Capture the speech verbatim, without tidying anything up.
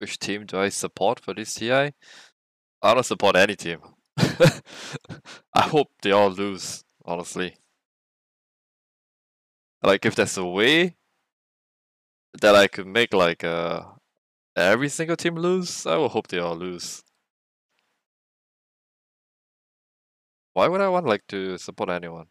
Which team do I support for this T I? I don't support any team. I hope they all lose, honestly. Like, if there's a way that I could make, like, uh, every single team lose, I will hope they all lose. Why would I want, like, to support anyone?